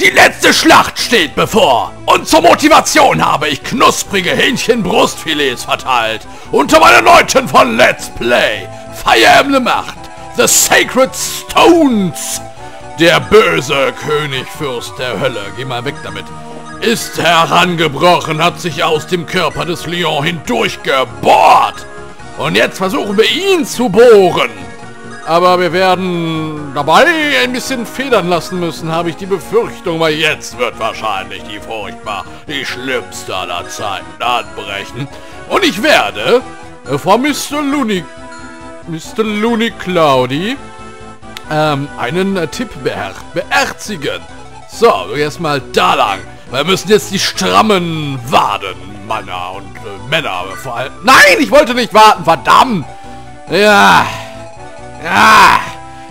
Die letzte Schlacht steht bevor. Und zur Motivation habe ich knusprige Hähnchenbrustfilets verteilt. Unter meinen Leuten von Let's Play. Fire Emblem 8. The Sacred Stones. Der böse Königfürst der Hölle. Geh mal weg damit. Ist herangebrochen, hat sich aus dem Körper des Lyon hindurchgebohrt. Und jetzt versuchen wir ihn zu bohren. Aber wir werden dabei ein bisschen federn lassen müssen, habe ich die Befürchtung, weil jetzt wird wahrscheinlich die furchtbar, die schlimmste aller Zeiten anbrechen. Und ich werde von Mr. LuniClaud einen Tipp beherzigen. So, erstmal da lang. Wir müssen jetzt die strammen Waden, Männer und Männer vor allem. Nein, ich wollte nicht warten, verdammt! Ja. Ja.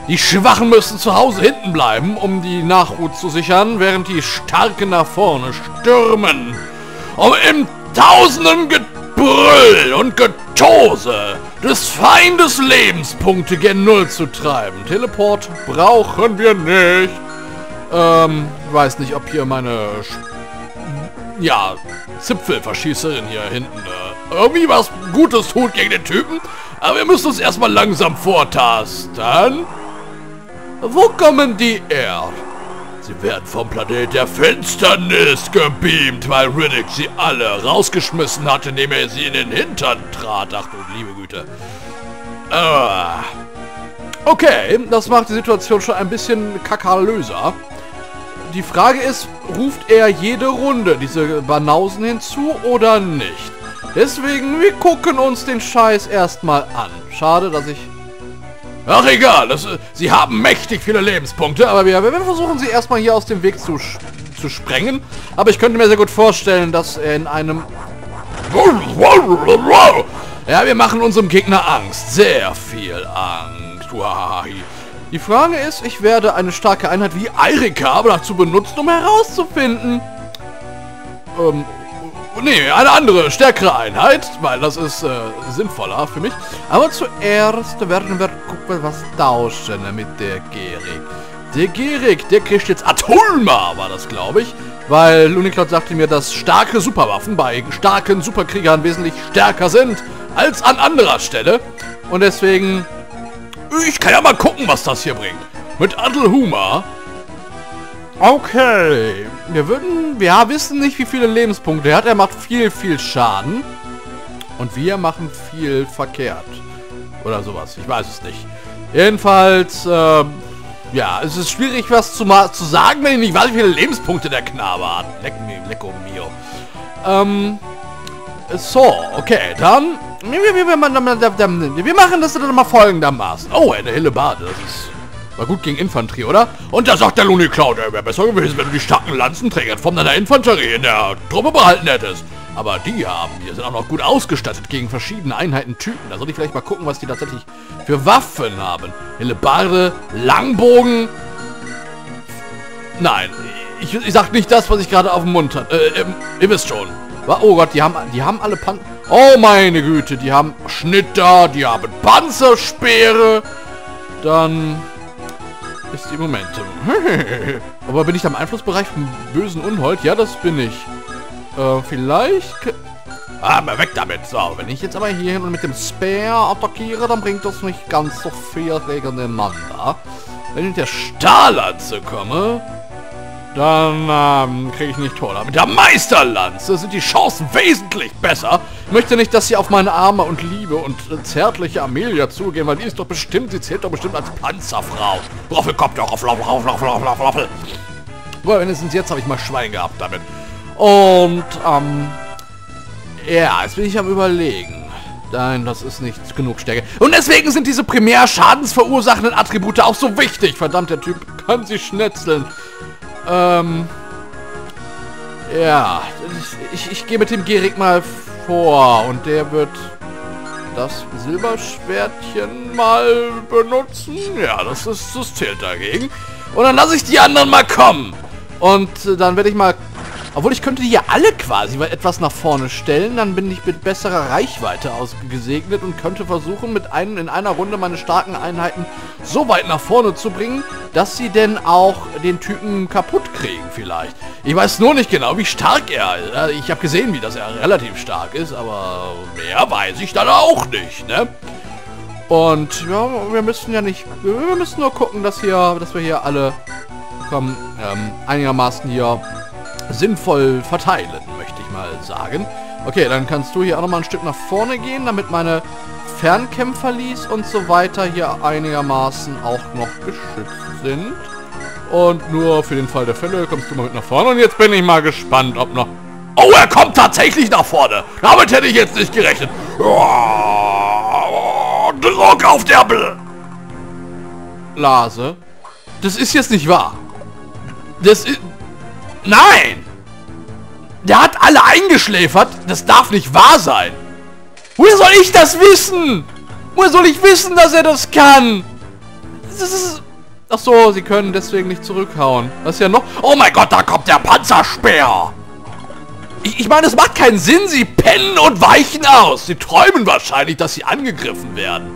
Die Schwachen müssen zu Hause hinten bleiben, um die Nachhut zu sichern, während die Starken nach vorne stürmen. Um im tausenden Gebrüll und Getose des Feindes Lebenspunkte gen Null zu treiben. Teleport brauchen wir nicht. Ich weiß nicht, ob hier meine Zipfelverschießerin hier hinten irgendwie was Gutes tut gegen den Typen. Aber wir müssen uns erstmal langsam vortasten. Wo kommen die her? Sie werden vom Planet der Finsternis gebeamt, weil Riddick sie alle rausgeschmissen hat, indem er sie in den Hintern trat. Ach du liebe Güte. Okay, das macht die Situation schon ein bisschen kakalöser. Die Frage ist, ruft er jede Runde diese Banausen hinzu oder nicht? Deswegen, wir gucken uns den Scheiß erstmal an. Schade, dass ich... Ach egal, sie haben mächtig viele Lebenspunkte, aber wir versuchen sie erstmal hier aus dem Weg zu sprengen. Aber ich könnte mir sehr gut vorstellen, dass er in einem... Ja, wir machen unserem Gegner Angst. Sehr viel Angst. Die Frage ist, ich werde eine starke Einheit wie Eirika aber dazu benutzen, um herauszufinden. Nee, eine andere, stärkere Einheit, weil das ist sinnvoller für mich. Aber zuerst werden wir gucken, was tauschen mit der Gerik. Der Gerik, der kriegt jetzt Atulma, war das, glaube ich. Weil LuniClaud sagte mir, dass starke Superwaffen bei starken Superkriegern wesentlich stärker sind als an anderer Stelle. Und deswegen... Ich kann ja mal gucken, was das hier bringt. Mit Adel Huma. Okay. Wir wissen nicht, wie viele Lebenspunkte er hat. Er macht viel, viel Schaden. Und wir machen viel verkehrt. Oder sowas. Ich weiß es nicht. Jedenfalls, ja, es ist schwierig, was zu sagen, wenn ich nicht weiß, wie viele Lebenspunkte der Knabe hat. Lecko mio. So, okay, dann... Wir machen das dann mal folgendermaßen. Oh, eine Hillebarde, das ist... War gut gegen Infanterie, oder? Und da sagt der LuniClaud, er wäre besser gewesen, wenn du die starken Lanzenträger von deiner Infanterie in der Truppe behalten hättest. Aber die sind auch noch gut ausgestattet gegen verschiedene Einheitentypen. Da sollte ich vielleicht mal gucken, was die tatsächlich für Waffen haben. Hillebarde, Langbogen... Nein, ich sag nicht das, was ich gerade auf dem Mund hatte. Ihr wisst schon. Oh Gott, die haben alle Panzer. Oh meine Güte, die haben Schnitter, die haben Panzerspeere. Dann ist die Momente. Aber bin ich am Einflussbereich vom bösen Unhold? Ja, das bin ich. Vielleicht... Aber weg damit. So, wenn ich jetzt aber hier hin und mit dem Speer attackiere, dann bringt das nicht ganz so viel gegeneinander. Wenn ich mit der Stahllanze komme... Dann kriege ich nicht toll. Aber mit der Meisterlanze sind die Chancen wesentlich besser. Ich möchte nicht, dass sie auf meine arme und liebe und zärtliche Amelia zugehen, weil die ist doch bestimmt, sie zählt doch bestimmt als Panzerfrau. Broffel kommt doch auf Laufel. Boah, wenigstens jetzt habe ich mal Schwein gehabt damit. Und, ja, jetzt bin ich am Überlegen. Nein, das ist nicht genug Stärke. Und deswegen sind diese primär schadensverursachenden Attribute auch so wichtig. Verdammt, der Typ kann sie schnetzeln. Ja, ich gehe mit dem Gerik mal vor und der wird das Silberschwertchen mal benutzen. Ja, das zählt dagegen. Und dann lasse ich die anderen mal kommen. Und dann werde ich mal Obwohl, ich könnte die ja alle quasi mal etwas nach vorne stellen, dann bin ich mit besserer Reichweite ausgesegnet und könnte versuchen, mit in einer Runde meine starken Einheiten so weit nach vorne zu bringen, dass sie denn auch den Typen kaputt kriegen vielleicht. Ich weiß nur nicht genau, wie stark er ist. Ich habe gesehen, wie das er relativ stark ist, aber mehr weiß ich dann auch nicht, ne? Und ja, wir müssen ja nicht... Wir müssen nur gucken, dass wir hier alle einigermaßen hier sinnvoll verteilen, möchte ich mal sagen. Okay, dann kannst du hier auch nochmal ein Stück nach vorne gehen, damit meine Fernkämpferlis und so weiter hier einigermaßen auch noch geschützt sind. Und nur für den Fall der Fälle kommst du mal mit nach vorne. Und jetzt bin ich mal gespannt, ob noch... Oh, er kommt tatsächlich nach vorne! Damit hätte ich jetzt nicht gerechnet! Oh, Druck auf der Blase. Das ist jetzt nicht wahr. Das ist... Nein! Der hat alle eingeschläfert. Das darf nicht wahr sein. Woher soll ich das wissen? Woher soll ich wissen, dass er das kann? Das ist... Ach so, sie können deswegen nicht zurückhauen. Das ist ja noch... Oh mein Gott, da kommt der Panzerspeer! Ich meine, es macht keinen Sinn. Sie pennen und weichen aus. Sie träumen wahrscheinlich, dass sie angegriffen werden.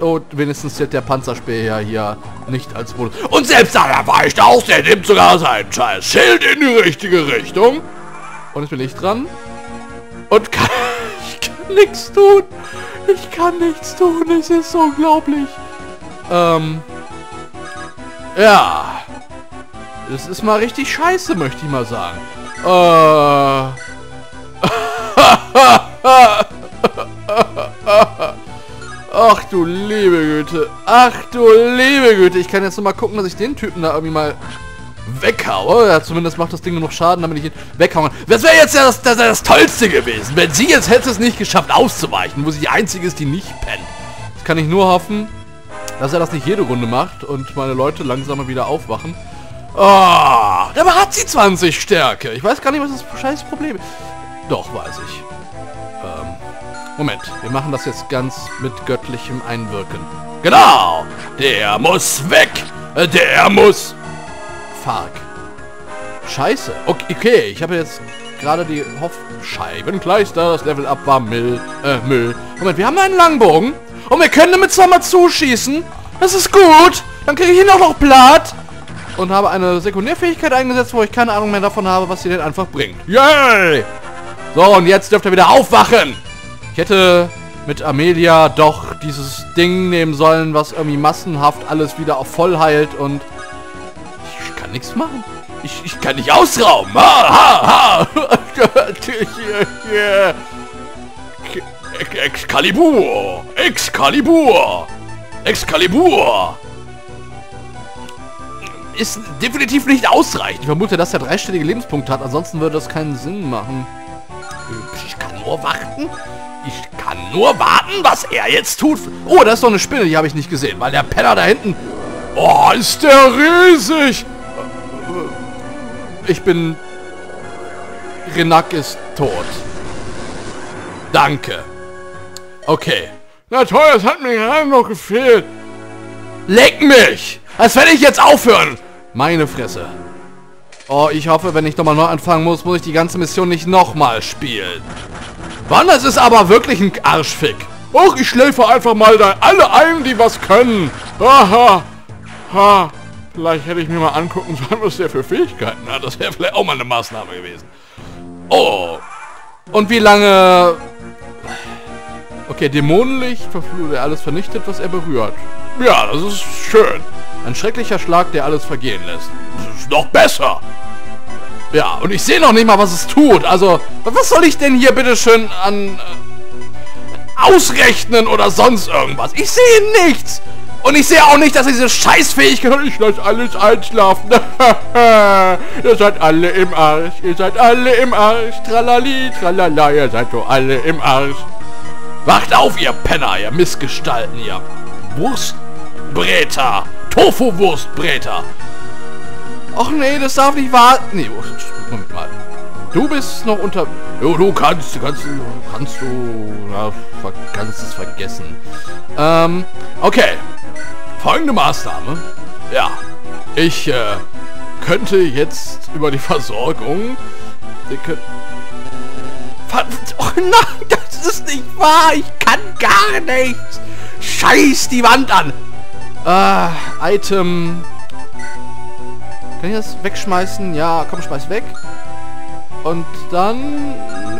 Und wenigstens wird der Panzerspeer ja hier nicht als Bonus. Und selbst da, er weicht aus. Der nimmt sogar seinen scheiß Schild in die richtige Richtung. Und jetzt bin ich dran. Und kann... Ich kann nichts tun. Ich kann nichts tun. Es ist unglaublich. Ja, das ist mal richtig scheiße, möchte ich mal sagen. Ach du liebe Güte. Ach du liebe Güte. Ich kann jetzt noch mal gucken, dass ich den Typen da irgendwie mal weghaue. Ja, zumindest macht das Ding genug Schaden, damit ich ihn weghauen kann. Das wäre jetzt ja das Tollste gewesen. Wenn sie jetzt hätte es nicht geschafft auszuweichen, wo sie die Einzige ist, die nicht pennt. Das kann ich nur hoffen, dass er das nicht jede Runde macht und meine Leute langsamer wieder aufwachen. Oh, dabei hat sie 20 Stärke. Ich weiß gar nicht, was das scheiß Problem ist. Doch, weiß ich. Moment, wir machen das jetzt ganz mit göttlichem Einwirken. Genau! Der muss weg! Der muss... Fuck. Scheiße. Okay, ich habe jetzt gerade die Scheibenkleister. Das Level-Up war Müll. Moment, wir haben einen Langbogen. Und wir können damit zweimal zuschießen. Das ist gut. Dann kriege ich ihn auch noch platt. Und habe eine Sekundärfähigkeit eingesetzt, wo ich keine Ahnung mehr davon habe, was sie denn einfach bringt. Yay! So, und jetzt dürft ihr wieder aufwachen. Ich hätte mit Amelia doch dieses Ding nehmen sollen, was irgendwie massenhaft alles wieder auf voll heilt. Und ich kann nichts machen. Ich kann nicht ausrauben. Ha, ha, ha. Excalibur! Excalibur! Excalibur! Ist definitiv nicht ausreichend. Ich vermute, dass er 3 stellige Lebenspunkte hat. Ansonsten würde das keinen Sinn machen. Ich kann nur warten. Ich kann nur warten, was er jetzt tut. Oh, da ist noch eine Spinne. Die habe ich nicht gesehen, weil der Penner da hinten... Oh, ist der riesig! Ich bin... Renak ist tot. Danke. Okay. Na toll, das hat mir gerade noch gefehlt. Leck mich! Als wenn ich jetzt aufhören! Meine Fresse. Oh, ich hoffe, wenn ich nochmal neu anfangen muss, muss ich die ganze Mission nicht nochmal spielen. Mann, das ist aber wirklich ein Arschfick. Och, ich schläfe einfach mal da alle ein, die was können. Aha. Ha. Vielleicht hätte ich mir mal angucken sollen, was der für Fähigkeiten hat. Das wäre vielleicht auch mal eine Maßnahme gewesen. Oh. Und wie lange... Okay, Dämonenlicht, der alles vernichtet, was er berührt. Ja, das ist schön. Ein schrecklicher Schlag, der alles vergehen lässt. Das ist noch besser. Ja, und ich sehe noch nicht mal, was es tut. Also, was soll ich denn hier bitteschön an... ausrechnen oder sonst irgendwas? Ich sehe nichts. Und ich sehe auch nicht, dass diese Scheißfähigkeit... Ich lasse alles einschlafen. Ihr seid alle im Arsch. Ihr seid alle im Arsch. Tralali, tralala. Ihr seid doch alle im Arsch. Wacht auf, ihr Penner, ihr Missgestalten, ihr Wurstbräter. Tofu-Wurstbräter. Och nee, das darf nicht warten. Nee, Moment mal. Du bist noch unter... Jo, du kannst es vergessen. Okay. Folgende Maßnahme. Ja. Ich könnte jetzt über die Versorgung... Oh nein, das ist nicht wahr! Ich kann gar nichts! Scheiß die Wand an! Item... Kann ich das wegschmeißen? Ja, komm, schmeiß weg. Und dann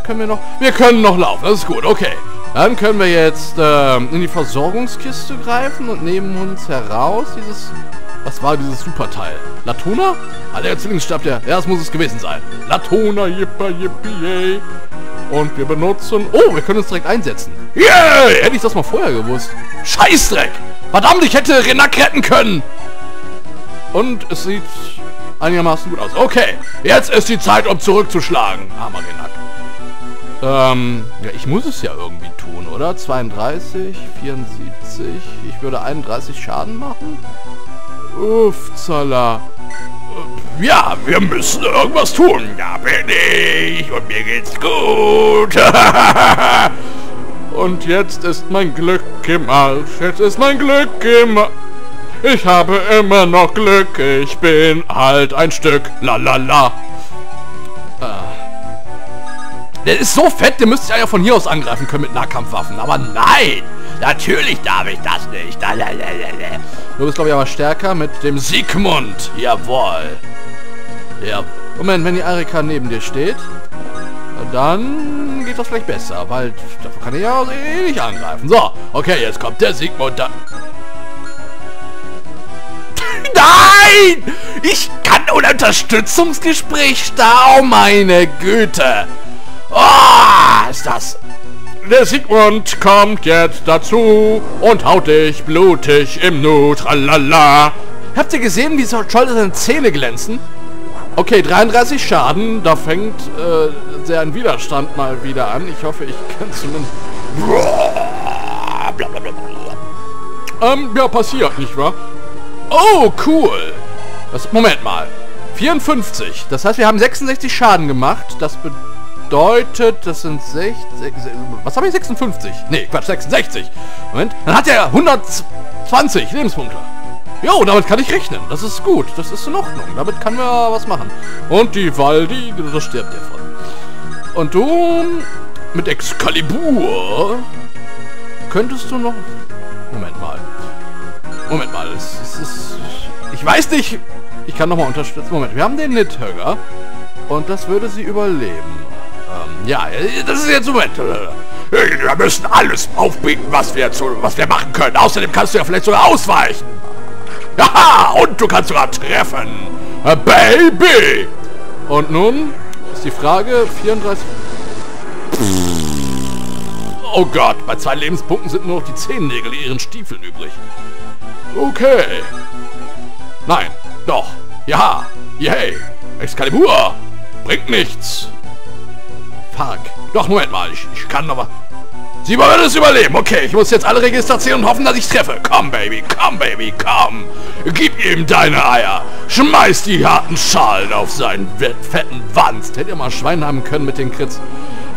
können wir noch... Wir können noch laufen, das ist gut, okay. Dann können wir jetzt in die Versorgungskiste greifen und nehmen uns heraus dieses... Was war dieses Superteil? Latona? Ah, der Zwillingsstab, der... Ja, das muss es gewesen sein. Latona, jippa, yippie. Und wir benutzen... Oh, wir können uns direkt einsetzen. Yay! Hätte ich das mal vorher gewusst. Scheißdreck! Verdammt, ich hätte Renak retten können! Und es sieht einigermaßen gut aus. Okay, jetzt ist die Zeit, um zurückzuschlagen. Armer Renak. Ja, ich muss es ja irgendwie tun, oder? 32, 74... Ich würde 31 Schaden machen? Uff, Zala. Ja, wir müssen irgendwas tun. Da bin ich und mir geht's gut. Und jetzt ist mein Glück im Arsch. Jetzt ist mein Glück im Arsch. Ich habe immer noch Glück. Ich bin halt ein Stück. La la la. Der ist so fett, den müsste ich ja von hier aus angreifen können mit Nahkampfwaffen. Aber nein! Natürlich darf ich das nicht. Lalalala. Du bist, glaube ich, aber stärker mit dem Siegmund. Jawohl. Ja. Moment, wenn die Eirika neben dir steht, dann geht das vielleicht besser, weil davon kann ich ja nicht angreifen. So, okay, jetzt kommt der Siegmund da. Nein! Ich kann ohne Unterstützungsgespräch da. Oh, meine Güte. Oh, ist das... Der Siegmund kommt jetzt dazu und haut dich blutig im Nu. Tralala. Habt ihr gesehen, wie so toll seine Zähne glänzen? Okay, 33 Schaden. Da fängt der Widerstand mal wieder an. Ich hoffe, ich kann zumindest... Ja, passiert, nicht wahr? Oh, cool. Das, Moment mal. 54. Das heißt, wir haben 66 Schaden gemacht. Das bedeutet... das sind 60... Was habe ich? 56? Nee, Quatsch, 66. Moment. Dann hat er 120 Lebenspunkte. Jo, damit kann ich rechnen. Das ist gut. Das ist in Ordnung. Damit kann man was machen. Und die Waldi, das stirbt ja von. Und du... Mit Excalibur... Könntest du noch... Moment mal. Moment mal. Ich weiß nicht... Ich kann nochmal unterstützen. Moment, wir haben den Nidhöggr. Und das würde sie überleben. Ja, das ist jetzt Moment. Wir müssen alles aufbieten, was wir machen können. Außerdem kannst du ja vielleicht sogar ausweichen. Haha, und du kannst sogar treffen. Baby! Und nun ist die Frage, 34... Oh Gott, bei 2 Lebenspunkten sind nur noch die Zehennägel in ihren Stiefeln übrig. Okay. Nein, doch. Ja, yay. Excalibur! Bringt nichts. Fuck. Doch, Moment mal. Ich kann noch was. Sie wird es überleben. Okay, ich muss jetzt alle Register ziehen und hoffen, dass ich treffe. Komm, Baby. Komm, Baby. Komm. Gib ihm deine Eier. Schmeiß die harten Schalen auf seinen fetten Wanst. Hätte ihr mal Schwein haben können mit den Kritz.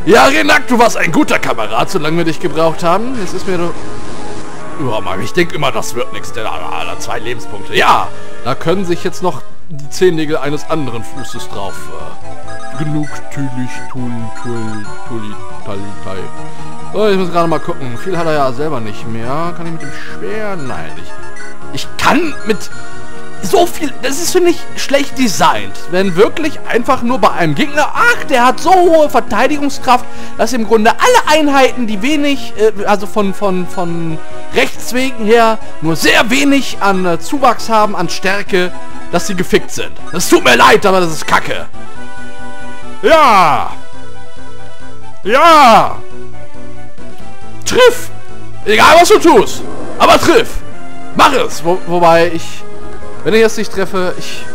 Ja, Renak, du warst ein guter Kamerad, solange wir dich gebraucht haben. Jetzt ist mir doch... Oh Mann, ich denke immer, das wird nichts. Denn 2 Lebenspunkte. Ja, da können sich jetzt noch... die Zehennägel eines anderen Fußes drauf. Genug tülich tuli. Oh, ich muss gerade mal gucken. Viel hat er ja selber nicht mehr. Kann ich mit dem Schwert? Nein, nicht. Ich kann mit so viel... Das ist, finde ich, schlecht designt. Wenn wirklich einfach nur bei einem Gegner... Ach, der hat so hohe Verteidigungskraft, dass im Grunde alle Einheiten, die wenig... also von rechts wegen her nur sehr wenig an Zuwachs haben, an Stärke... dass sie gefickt sind. Das tut mir leid, aber das ist Kacke. Ja! Ja! Triff! Egal, was du tust. Aber triff! Mach es! Wobei ich... Wenn ich jetzt nicht treffe, ich...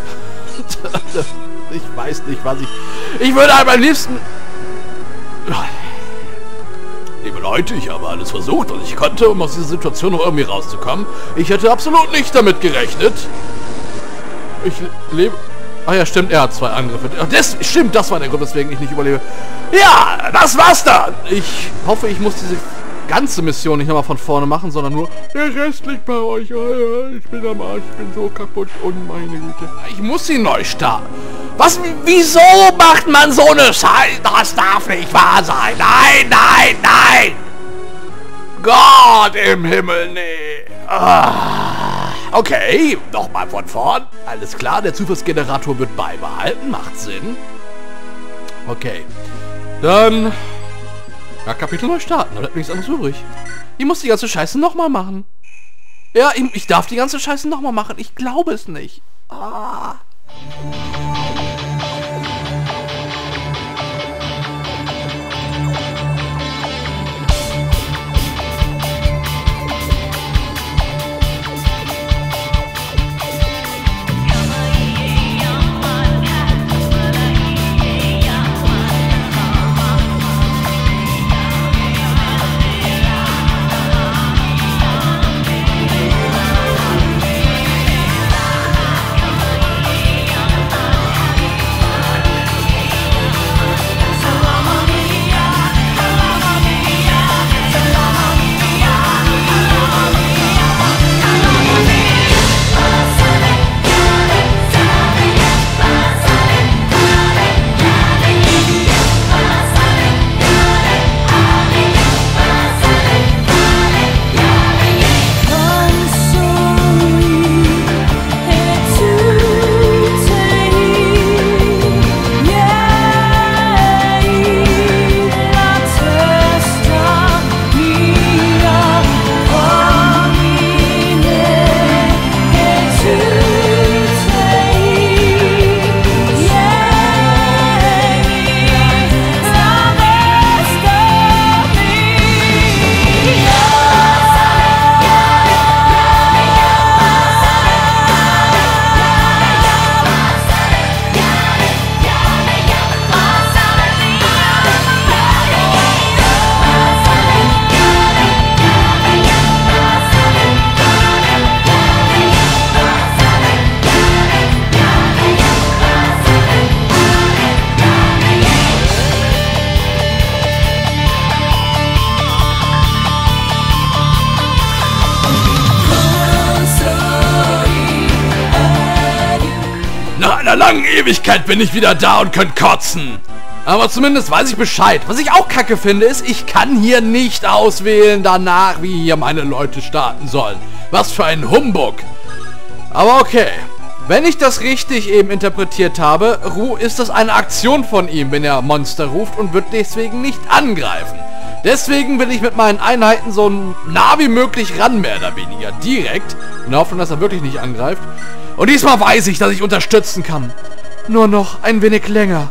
ich weiß nicht, was ich... Ich würde aber am liebsten... Liebe Leute, ich habe alles versucht, was ich konnte, um aus dieser Situation noch irgendwie rauszukommen. Ich hätte absolut nicht damit gerechnet. Ich lebe... Ach ja, stimmt, er hat 2 Angriffe. Das stimmt, das war der Grund, weswegen ich nicht überlebe. Ja, das war's dann. Ich hoffe, ich muss diese ganze Mission nicht nochmal von vorne machen, sondern nur der Rest liegt bei euch. Ich bin am Arsch, ich bin so kaputt und meine Güte. Ich muss ihn neu starten. Was? Wieso macht man so eine Scheiße? Das darf nicht wahr sein. Nein, nein, nein. Gott im Himmel, nee. Ah. Okay, nochmal von vorn. Alles klar, der Zufallsgenerator wird beibehalten. Macht Sinn. Okay. Dann... Ja, Kapitel neu starten, da bleibt nichts anderes übrig. Ich muss die ganze Scheiße nochmal machen. Ja, ich darf die ganze Scheiße nochmal machen. Ich glaube es nicht. Ah. Ewigkeit bin ich wieder da und könnt kotzen. Aber zumindest weiß ich Bescheid. Was ich auch kacke finde, ist, ich kann hier nicht auswählen danach, wie hier meine Leute starten sollen. Was für ein Humbug. Aber okay. Wenn ich das richtig eben interpretiert habe, ist das eine Aktion von ihm, wenn er Monster ruft und wird deswegen nicht angreifen. Deswegen will ich mit meinen Einheiten so nah wie möglich ran, mehr oder weniger. Direkt. In der Hoffnung, dass er wirklich nicht angreift. Und diesmal weiß ich, dass ich unterstützen kann. Nur noch ein wenig länger.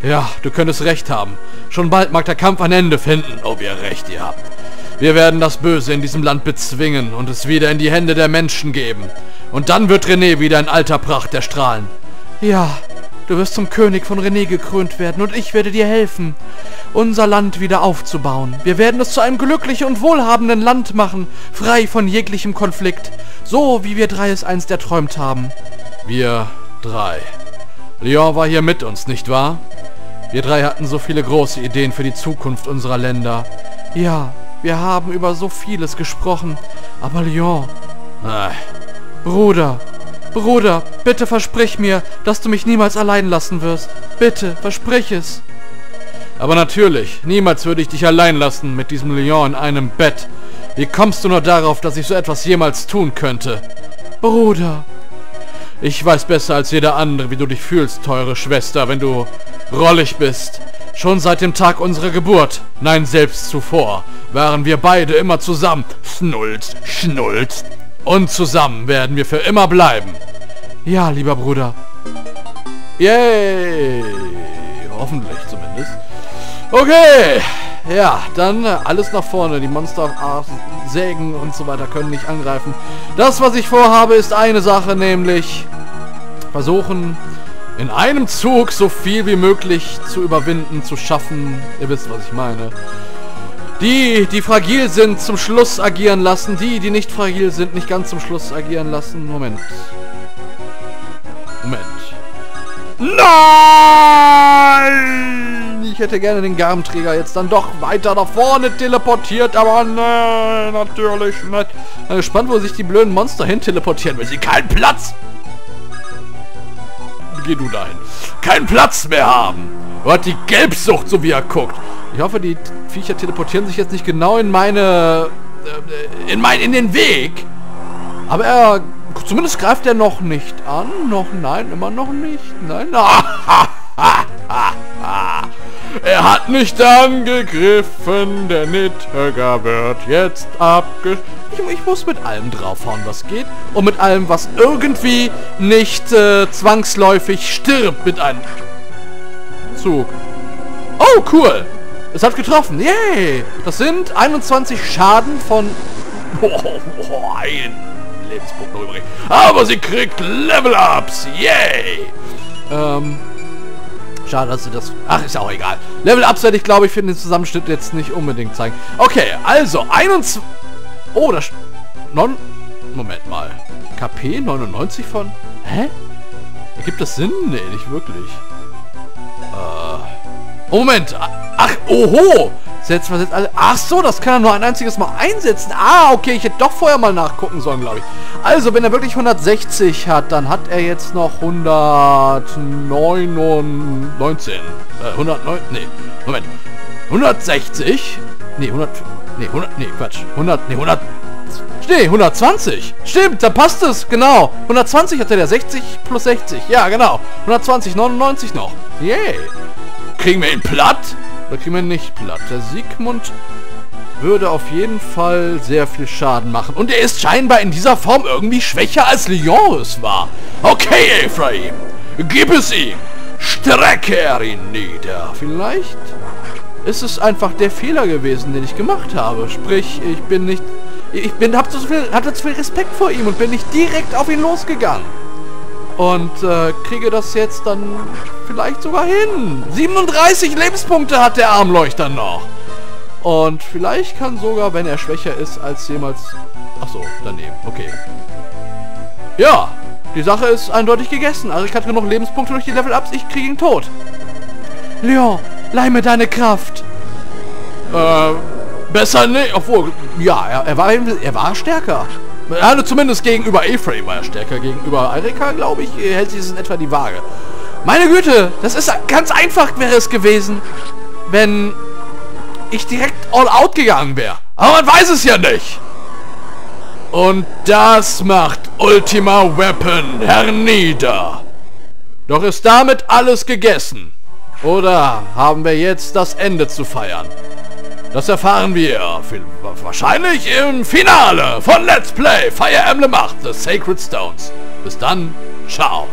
Ja, du könntest recht haben. Schon bald mag der Kampf ein Ende finden, ob ihr recht ihr habt. Wir werden das Böse in diesem Land bezwingen und es wieder in die Hände der Menschen geben. Und dann wird René wieder in alter Pracht erstrahlen. Ja, du wirst zum König von René gekrönt werden und ich werde dir helfen, unser Land wieder aufzubauen. Wir werden es zu einem glücklichen und wohlhabenden Land machen, frei von jeglichem Konflikt. So, wie wir drei es einst erträumt haben. Wir drei... Lyon war hier mit uns, nicht wahr? Wir drei hatten so viele große Ideen für die Zukunft unserer Länder. Ja, wir haben über so vieles gesprochen, aber Lyon... Ach. Bruder, bitte versprich mir, dass du mich niemals allein lassen wirst. Bitte, versprich es. Aber natürlich, niemals würde ich dich allein lassen mit diesem Lyon in einem Bett. Wie kommst du nur darauf, dass ich so etwas jemals tun könnte? Bruder... Ich weiß besser als jeder andere, wie du dich fühlst, teure Schwester, wenn du rollig bist. Schon seit dem Tag unserer Geburt, nein, selbst zuvor, waren wir beide immer zusammen. Schnulz. Und zusammen werden wir für immer bleiben. Ja, lieber Bruder. Yay. Hoffentlich zumindest. Okay. Ja, dann alles nach vorne. Die Monster sägen und so weiter können nicht angreifen. Das, was ich vorhabe, ist eine Sache, nämlich versuchen, in einem Zug so viel wie möglich zu überwinden, zu schaffen. Ihr wisst, was ich meine. Die fragil sind, zum Schluss agieren lassen. Die nicht fragil sind, nicht ganz zum Schluss agieren lassen. Moment. Nein! Ich hätte gerne den Garmenträger jetzt dann doch weiter nach vorne teleportiert, aber nein, natürlich nicht. Ich bin gespannt, wo sich die blöden Monster hin teleportieren, weil sie keinen Platz... Geh du dahin. Keinen Platz mehr haben. Hört die Gelbsucht, so wie er guckt. Ich hoffe, die Viecher teleportieren sich jetzt nicht genau in meine... in den Weg. Aber er... Zumindest greift er noch nicht an. Noch nein, immer noch nicht. Nein, er hat nicht angegriffen. Der Nidhöggr wird jetzt abgesch... Ich muss mit allem draufhauen, was geht. Und mit allem, was irgendwie nicht zwangsläufig stirbt mit einem Zug. Oh, cool. Es hat getroffen. Yay. Das sind 21 Schaden von... Lebenspunkt noch übrig. Aber sie kriegt Level-Ups. Yay! Schade, dass sie das... Ach, ist ja auch egal. Level-Ups werde ich, glaube ich, für den Zusammenschnitt jetzt nicht unbedingt zeigen. Okay, also 21... Oh, das... Moment mal. KP 99 von... Hä? Ergibt das Sinn? Nee, nicht wirklich. Moment. Ach, oho! Setzen wir jetzt alle... Ach so, das kann er nur ein einziges Mal einsetzen. Ah, okay, ich hätte doch vorher mal nachgucken sollen, glaube ich. Also, wenn er wirklich 160 hat, dann hat er jetzt noch 119. 109... Nee, Moment. 160? Nee, 100... Nee, 100... Nee, Quatsch. 100... Nee, 100... Nee, 120. Stimmt, da passt es. Genau. 120 hatte der. 60 plus 60. Ja, genau. 120, 99 noch. Yay. Yeah. Kriegen wir ihn platt? Oder kriegen wir ihn nicht platt? Der Siegmund würde auf jeden Fall sehr viel Schaden machen. Und er ist scheinbar in dieser Form irgendwie schwächer, als Lyon es war. Okay, Ephraim. Gib es ihm. Strecke er ihn nieder. Vielleicht ist es einfach der Fehler gewesen, den ich gemacht habe. Sprich, ich bin nicht... hatte zu viel Respekt vor ihm und bin nicht direkt auf ihn losgegangen. Und kriege das jetzt dann vielleicht sogar hin. 37 Lebenspunkte hat der Armleuchter noch. Und vielleicht kann sogar, wenn er schwächer ist als jemals... Achso, daneben. Okay. Ja, die Sache ist eindeutig gegessen. Also ich hatte genug Lebenspunkte durch die Level-Ups. Ich kriege ihn tot. Lyon, leih mir deine Kraft. Besser nicht. Obwohl, ja, er war stärker. Also zumindest gegenüber Ephraim war er stärker. Gegenüber Eirika, glaube ich, hält sich das in etwa die Waage. Meine Güte, das ist ganz einfach wäre es gewesen, wenn ich direkt all out gegangen wäre. Aber man weiß es ja nicht. Und das macht Ultima Weapon hernieder. Doch ist damit alles gegessen. Oder haben wir jetzt das Ende zu feiern? Das erfahren wir wahrscheinlich im Finale von Let's Play Fire Emblem 8, The Sacred Stones. Bis dann, ciao.